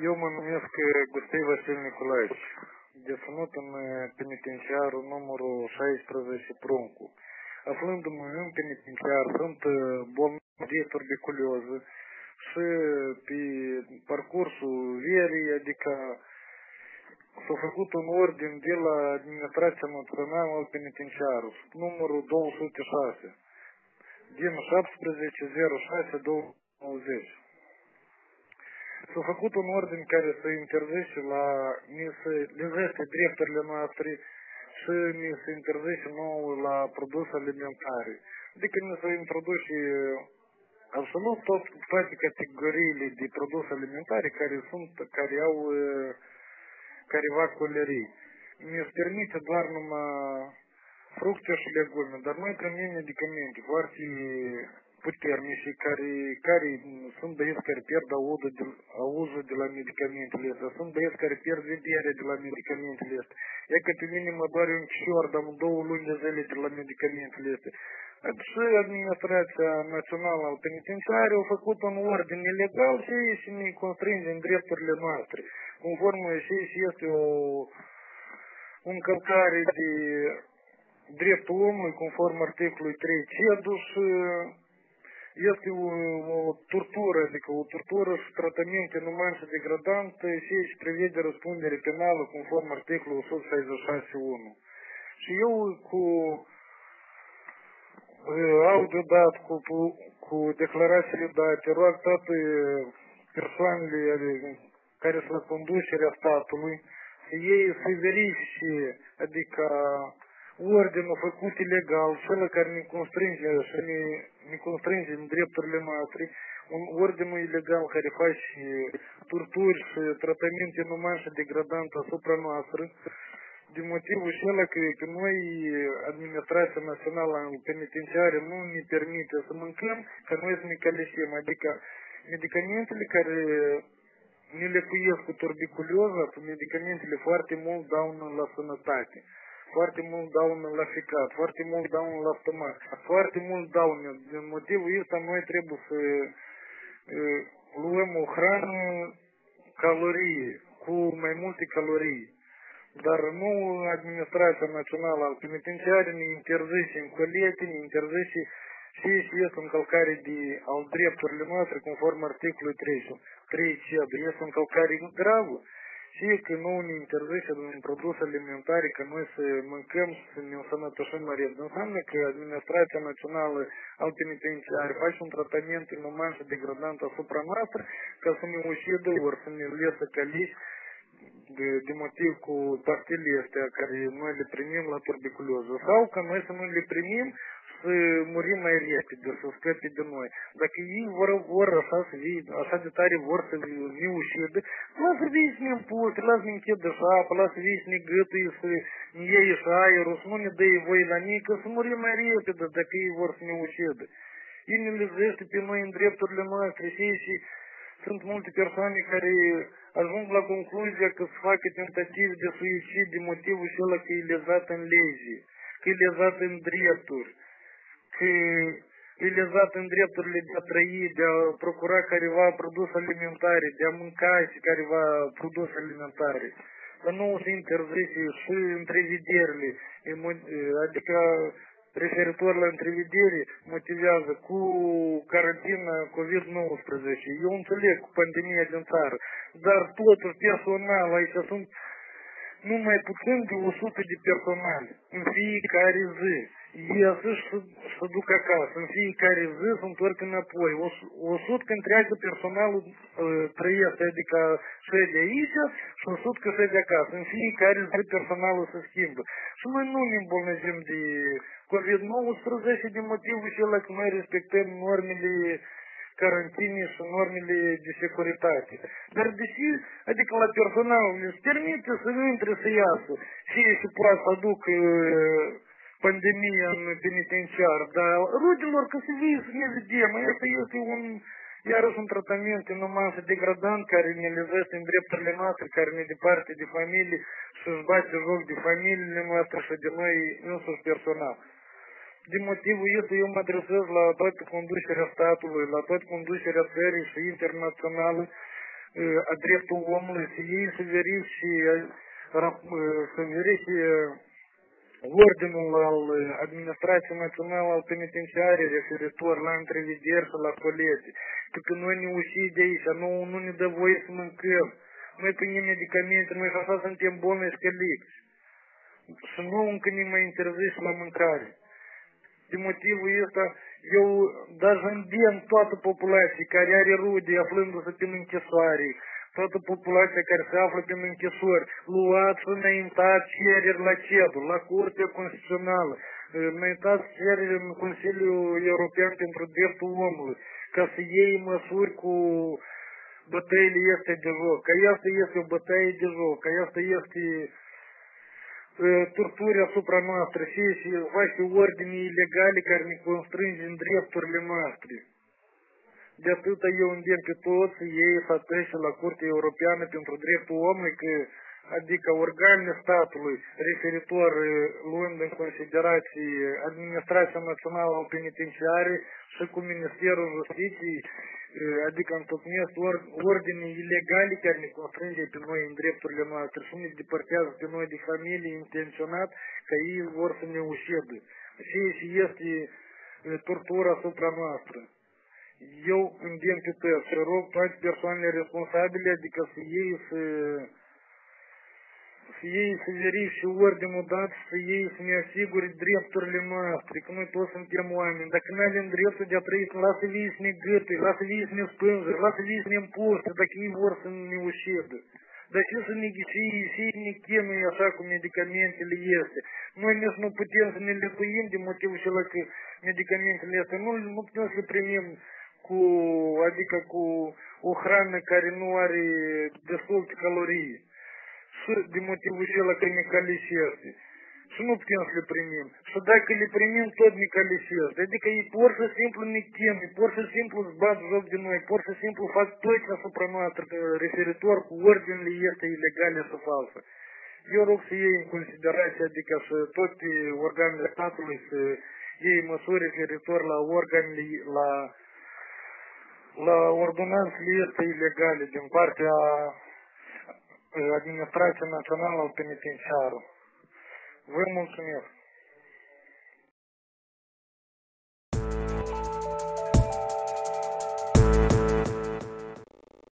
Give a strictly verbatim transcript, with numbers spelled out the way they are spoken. Eu mă numesc Gustei Vasil Nicolaevici, deținut în penitenciarul numărul șaisprezece Pruncu. Aflându-mă în penitenciar, sunt bolnav de tuberculioză și pe parcursul verii, adică s-a făcut un ordin de la Administrația Națională al Penitenciarului, numărul două sute șase, din șaptesprezece zero șase două mii nouăzeci. S-a făcut un ordin care să interzice la ni se lizește drepturile noastre și ni se interzice nouă la produse alimentare. Adică ni se introduce absolut tot, toate categoriile de produse alimentare care sunt, care au careva colerii. Ne permite doar numai fructe și legume, dar noi primim medicamente foarte puternici care, care sunt băieți care pierd audul de, auzul de la medicamentele astea, sunt băieți care pierd vederea de la medicamentele astea. E că pe mine mă doare un cior, dar două luni de zile de la medicamentele astea. Și Administrația Națională al Penitenciarului a făcut un ordin ilegal și și ne constrânge în drepturile noastre. Conform și este o încălcare de dreptul omului, conform articolului trei C E D U și este o, o tortură, adică o tortură și tratamente inuman și degradante și își prevede răspundere penală, conform articolului o sută șaizeci și șase punct unu. Și eu cu audio dat, cu, cu declarațiile date, rog toate persoanele care sunt la conducerea statului, ei se verifice, adică ordinul făcut ilegal, cel care ne constrânge și ne, ne constrânge în drepturile noastre, un ordinul ilegal care face torturi și tratamente inuman și degradante asupra noastră, din motivul acela că pe noi Administrația Națională Penitenciară nu ne permite să mâncăm, că noi să ne caleșim, adică medicamentele care ne lecuiesc cu tuberculioza, medicamentele foarte mult daună la sănătate, foarte mult daună la ficat, foarte mult daună la stomac, foarte mult daună. Din motivul ăsta noi trebuie să e, luăm o hrană calorie, cu mai multe calorii. Dar nu Administrația Națională al Penitenciarului ne interzice în colete, ne interzice și este încălcare de al drepturilor noastre conform articolului trei, trei C E D U. Este încălcare gravă și că nu ne interzice în produse alimentare că noi să mâncăm și să ne însănătoșim mai repede. Înseamnă că Administrația Națională al Penitenciarului face un tratament inuman și degradant asupra noastră ca să ne ucidă ori să ne lăsă calici De, de motiv cu pastile astea care noi le primim la tuberculoză sau că noi să nu le primim să murim mai repede, să scape de noi. Dacă ei vor, vor așa, să vie, așa de tare vor să ne ușide, lasă vie să ne împulte, lasă ne închide și apă, lasă vie să ne gâtui, să ne iei și aerul, să nu ne dă voi la nici, să murim mai repede dacă ei vor să ne ușide. Ei ne lezește pe noi în drepturile noastre și, și sunt multe persoane care ajung la concluzia că se facă tentative de suicid din motivul acela că e lezat în lege, că e lezat în drepturi, că e lezat în drepturile de a trăi, de a procura careva produse alimentare, de a mânca și careva produse alimentare. Dar nu se interzice și întrevederile, adică referitor la întrevedere, motivează cu carantina COVID nouăsprezece. Eu înțeleg cu pandemia din țară, dar totul personal, aici sunt numai puțin de o sută de personale. În fiecare zi, iasă și se duc acasă, în fiecare zi se întorc înapoi. o sută că întreagă personalul uh, trăiește, adică șede aici și o sută că șede acasă. În fiecare zi personalul se schimbă. Și noi nu ne îmbolnăvim de COVID nouăsprezece din motivul acela că noi respectăm normele carantinii și normele de securitate. Dar deși, adică la personal îți permite să nu intre să iasă și se poate să aducă uh, pandemia în penitenciar, dar rudilor că se vii să ne vedem, asta este un, iarăși un tratament inuman și degradant care ne lezește în drepturile noastre, care ne departe de familie și își bate joc de familiile noastre și de noi însuși personal. Din motivul ăsta eu mă adresez la toată conducerea statului, la toată conducerea țării și internațională, a dreptul omului și ei să verifice să verifice ordinul al Administrației Naționale al Penitenciarei referitor la întrevederi și la colegii. Că când noi ne uși de aici, nouă nu ne dă voie să mâncăm. Noi primim medicamente, noi așa suntem bolni scăliți. Și nouă încă ne mai interzice la mâncare. De motivul ăsta, eu даже îndemn toată populația care are rude aflându-se prin închisoare, toată populația care se află prin închisori, luați înaintați cereri la C E D U, la Curtea Constituțională, înaintați cereri în Consiliul European pentru Dreptul Omului, ca să iei măsuri cu bătăile este de joc, că asta este o bătăie de joc, că asta este torturi asupra noastră și face ordine ilegale care ne constrânge în drepturile noastre. De atâta eu îndemn pe toți să iei față la Curtea Europeană pentru Dreptul Omului, că, adică organele statului referitor luând în considerație Administrația Națională a Penitenciarei și cu Ministerul Justiției, adică întocmesc ordine ilegale care ne constrânge pe noi în drepturile noastre și ne depărtează pe noi de familie intenționat că ei vor să ne uședă. Și este tortura asupra noastră. Eu îndemn pe tăi să rog toate persoanele responsabile, adică să iei să să iei să verifice ordinul dat, să iei să ne asigure drepturile noastre, că noi toți suntem oameni. Dacă nu avem dreptul de a trăi, lasă vii să ne gâte, lasă vii să ne spânză, lasă vii să ne împuște, dacă ei vor să ne uședă. Dar ce să ne ghișii, și ne chenuie așa cu medicamentele este. Noi nici nu putem să ne lecuim de motivul acela că medicamentele astea nu, nu putem să le primim cu, adică cu o hrană care nu are destul de calorii. Și de motivul acela că ne calișește. Și nu putem să le primim. Și dacă le primim, tot ne calișește. Adică ei pur și simplu ne chenuie, pur și simplu îți bat joc de noi, pur și simplu fac tot ce asupra noastră referitor cu ordinele este ilegale și falsă. Eu rog să iei în considerație, adică să toate organele statului să iei măsuri referitor la organele, la la ordonanțele este ilegale din partea Administrația Națională al Penitenciarului. Vă mulțumesc!